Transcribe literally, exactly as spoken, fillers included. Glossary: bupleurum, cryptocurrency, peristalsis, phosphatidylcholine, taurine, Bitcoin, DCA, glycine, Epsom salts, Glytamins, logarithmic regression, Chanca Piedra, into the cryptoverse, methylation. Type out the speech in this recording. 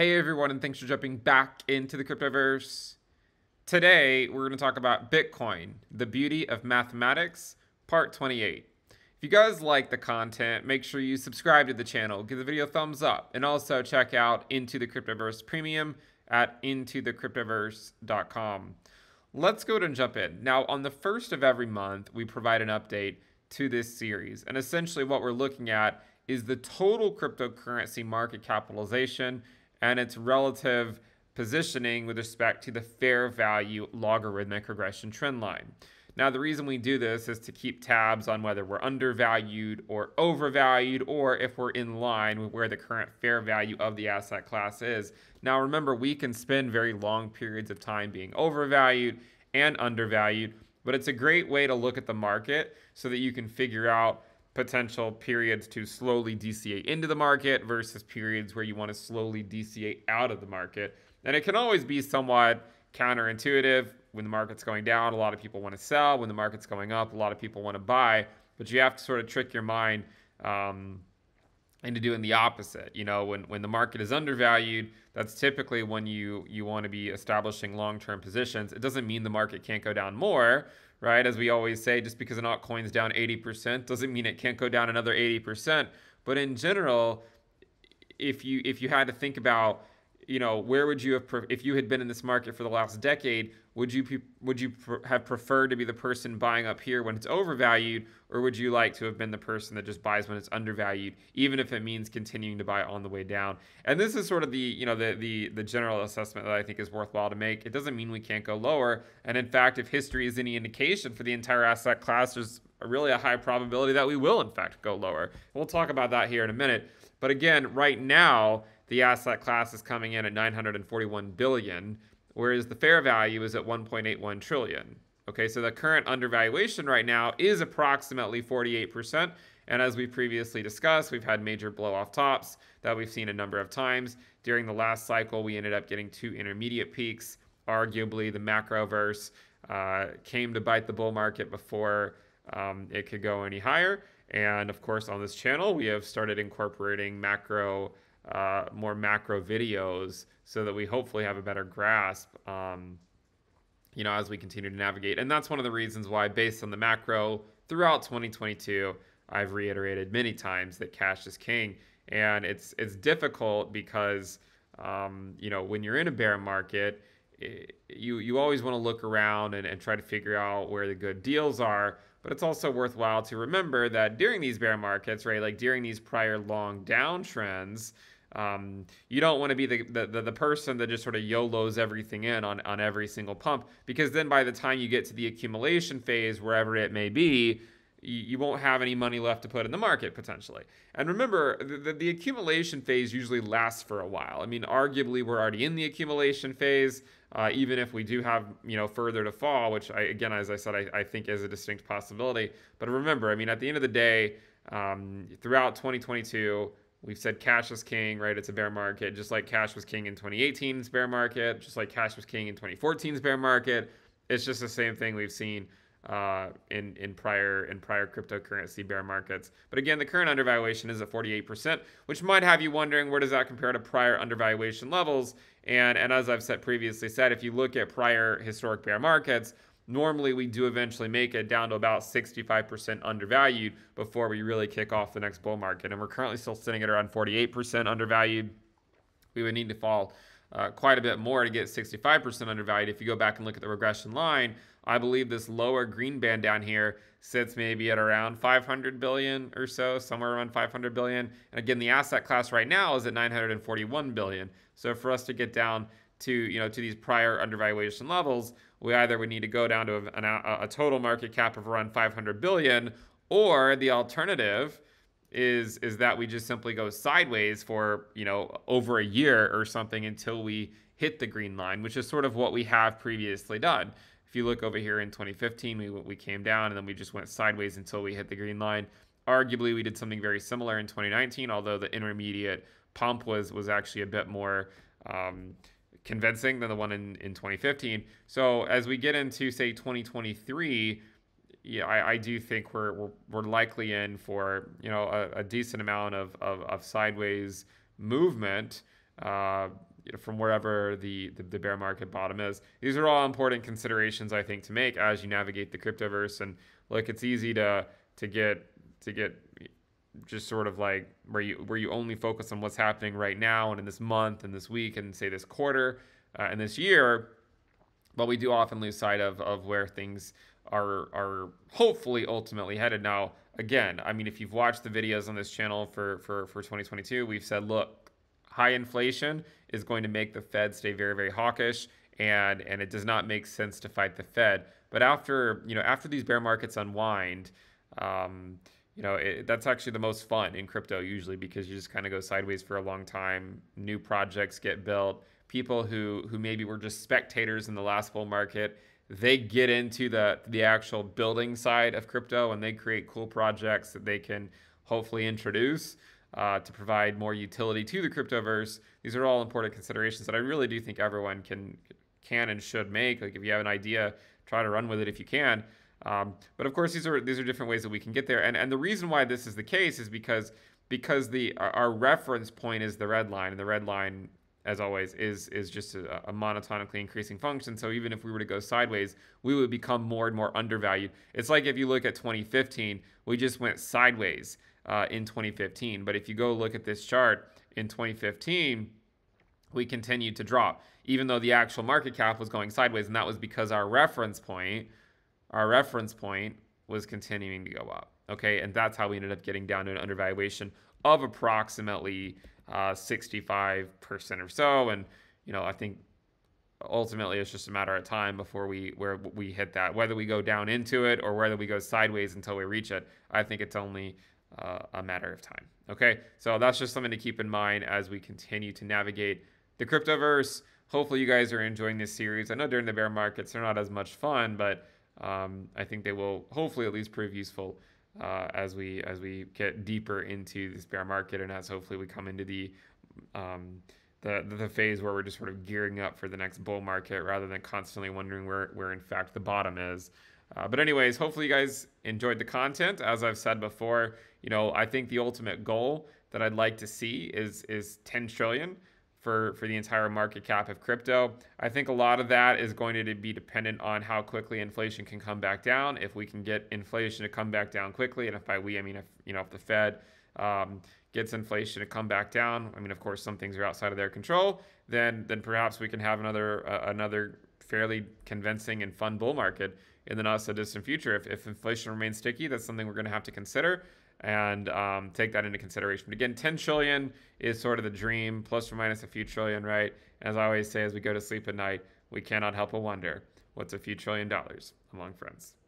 Hey everyone, and thanks for jumping back into the cryptoverse. Today, we're going to talk about Bitcoin, the beauty of mathematics, part twenty-eight. If you guys like the content, make sure you subscribe to the channel, give the video a thumbs up, and also check out Into the Cryptoverse Premium at into the cryptoverse dot com. Let's go ahead and jump in. Now, on the first of every month, we provide an update to this series, and essentially what we're looking at is the total cryptocurrency market capitalization and its relative positioning with respect to the fair value logarithmic regression trend line. Now, the reason we do this is to keep tabs on whether we're undervalued or overvalued, or if we're in line with where the current fair value of the asset class is. Now, remember, we can spend very long periods of time being overvalued and undervalued, but it's a great way to look at the market so that you can figure out potential periods to slowly D C A into the market versus periods where you want to slowly D C A out of the market. And it can always be somewhat counterintuitive. When the market's going down, a lot of people want to sell. When the market's going up, a lot of people want to buy. But you have to sort of trick your mind um, into doing the opposite. You know, when, when the market is undervalued, that's typically when you, you want to be establishing long-term positions. It doesn't mean the market can't go down more, right? As we always say, just because an altcoin's down eighty percent doesn't mean it can't go down another eighty percent. But in general, if you if you had to think about, you know, where would you have, if you had been in this market for the last decade, would you would you have preferred to be the person buying up here when it's overvalued, or would you like to have been the person that just buys when it's undervalued, even if it means continuing to buy on the way down? And this is sort of the, you know, the the the general assessment that I think is worthwhile to make. It doesn't mean we can't go lower, and in fact, if history is any indication for the entire asset class, there's really a high probability that we will in fact go lower. We'll talk about that here in a minute. But again, right now, the asset class is coming in at nine hundred forty-one billion dollars, whereas the fair value is at one point eight one trillion dollars. Okay, so the current undervaluation right now is approximately forty-eight percent. And as we previously discussed, we've had major blow-off tops that we've seen a number of times. During the last cycle, we ended up getting two intermediate peaks. Arguably, the macroverse uh, came to bite the bull market before um, it could go any higher. And of course, on this channel, we have started incorporating macro Uh, more macro videos so that we hopefully have a better grasp, um, you know, as we continue to navigate. And that's one of the reasons why, based on the macro throughout twenty twenty-two, I've reiterated many times that cash is king. And it's it's difficult because, um, you know, when you're in a bear market, it, you, you always want to look around and, and try to figure out where the good deals are. But it's also worthwhile to remember that during these bear markets, right, like during these prior long downtrends, um, you don't want to be the, the the person that just sort of YOLOs everything in on, on every single pump, because then by the time you get to the accumulation phase, wherever it may be, you, you won't have any money left to put in the market potentially. And remember, the, the, the accumulation phase usually lasts for a while. I mean, arguably, we're already in the accumulation phase. Uh, even if we do have, you know, further to fall, which I, again, as I said, I, I think is a distinct possibility. But remember, I mean, at the end of the day, um, throughout twenty twenty-two, we've said cash is king, right? It's a bear market, just like cash was king in twenty eighteen's bear market, just like cash was king in twenty fourteen's bear market. It's just the same thing we've seen uh, in in prior in prior cryptocurrency bear markets. But again, the current undervaluation is at forty-eight percent, which might have you wondering, where does that compare to prior undervaluation levels? And, and as I've said previously said, if you look at prior historic bear markets, normally we do eventually make it down to about sixty-five percent undervalued before we really kick off the next bull market. And we're currently still sitting at around forty-eight percent undervalued. We would need to fall uh, quite a bit more to get sixty-five percent undervalued. If you go back and look at the regression line, I believe this lower green band down here sits maybe at around five hundred billion or so, somewhere around five hundred billion. And again, the asset class right now is at nine hundred forty-one billion. So for us to get down to, you know, to these prior undervaluation levels, we either would need to go down to a, a, a total market cap of around five hundred billion, or the alternative is is that we just simply go sideways for, you know, over a year or something until we hit the green line, which is sort of what we have previously done. If you look over here in twenty fifteen, we, we came down and then we just went sideways until we hit the green line. Arguably, we did something very similar in twenty nineteen, although the intermediate pump was was actually a bit more um, convincing than the one in, in twenty fifteen. So as we get into, say, twenty twenty-three, yeah, I, I do think we're, we're we're likely in for, you know, a, a decent amount of, of, of sideways movement. Uh, you know, from wherever the, the, the bear market bottom is. These are all important considerations, I think, to make as you navigate the cryptoverse. And look, it's easy to to get to get just sort of like where you where you only focus on what's happening right now and in this month and this week and say this quarter uh, and this year. But we do often lose sight of of where things are are hopefully ultimately headed. Now, again, I mean, if you've watched the videos on this channel for for for twenty twenty-two, we've said, look, high inflation is going to make the Fed stay very, very hawkish, and and it does not make sense to fight the Fed. But after you know after these bear markets unwind, um, you know it, that's actually the most fun in crypto usually, because you just kind of go sideways for a long time. New projects get built. People who who maybe were just spectators in the last bull market, they get into the the actual building side of crypto, and they create cool projects that they can hopefully introduce uh, to provide more utility to the cryptoverse. These are all important considerations that I really do think everyone can can and should make. Like, if you have an idea, try to run with it if you can. Um, but of course, these are these are different ways that we can get there. And and the reason why this is the case is because because the our reference point is the red line, and the red line, as always, is is just a, a monotonically increasing function. So even if we were to go sideways, we would become more and more undervalued. It's like if you look at twenty fifteen, we just went sideways uh, in twenty fifteen. But if you go look at this chart, in twenty fifteen, we continued to drop, even though the actual market cap was going sideways. And that was because our reference point, our reference point was continuing to go up. Okay, and that's how we ended up getting down to an undervaluation of approximately Uh, sixty-five percent or so. And, you know, I think ultimately it's just a matter of time before we where we hit that, whether we go down into it or whether we go sideways until we reach it. I think it's only uh, a matter of time. Okay, so that's just something to keep in mind as we continue to navigate the cryptoverse. Hopefully you guys are enjoying this series. I know during the bear markets they're not as much fun, but um, I think they will hopefully at least prove useful Uh, as we as we get deeper into this bear market, and as hopefully we come into the um, the the phase where we're just sort of gearing up for the next bull market, rather than constantly wondering where where in fact the bottom is. Uh, but anyways, hopefully you guys enjoyed the content. As I've said before, you know, I think the ultimate goal that I'd like to see is is ten trillion for for the entire market cap of crypto. I think a lot of that is going to be dependent on how quickly inflation can come back down. If we can get inflation to come back down quickly, and if by we I mean if you know if the Fed um, gets inflation to come back down, I mean, of course, some things are outside of their control, then then perhaps we can have another uh, another fairly convincing and fun bull market in the not so distant future. If, if inflation remains sticky, that's something we're going to have to consider and um, take that into consideration. But again, ten trillion is sort of the dream, plus or minus a few trillion, right? As I always say, as we go to sleep at night, we cannot help but wonder, what's a few trillion dollars among friends?